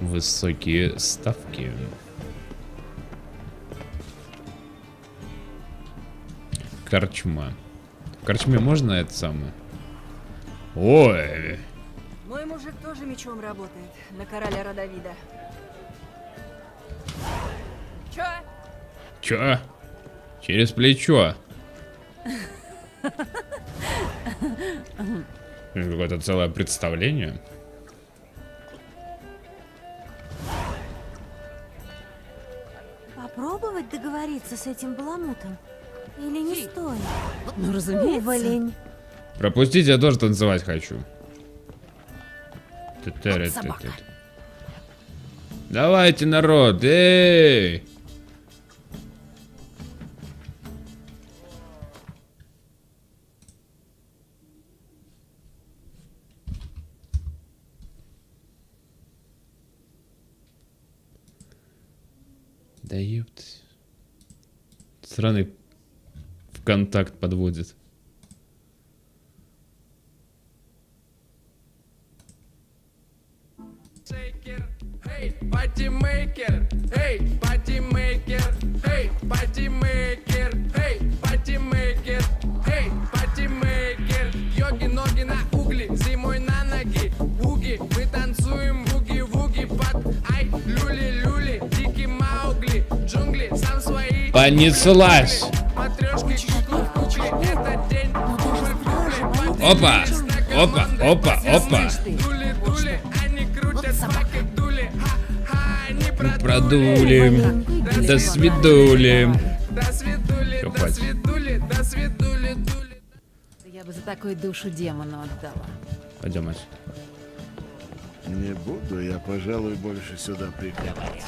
высокие ставки. Корчма. В корчме можно это самое? Ой! Мой мужик тоже мечом работает на короля Радовида. Чё? Чё? Через плечо. Какое-то целое представление. Попробовать договориться с этим баламутом? Или не стоит? Ну, разумеется. Уволень. Пропустить, я тоже танцевать хочу. Давайте, народ, эй! Да ёпть. Сраный в контакт подводит. Эй, Патимейкер, эй, Патимейкер, эй, Патимейкер, эй, Патимейкер, эй, Патимейкер. Йоги, ноги на угли, зимой на ноги, буги, мы танцуем буги-вуги под ай, люли-люли, дикий Маугли, джунгли, сам свои. Понеслась. Опа, опа, опа, опа. Продули, до свидули. Я бы за такую душу демону отдала. Пойдем отсюда. Не буду, я, пожалуй, больше сюда приходить.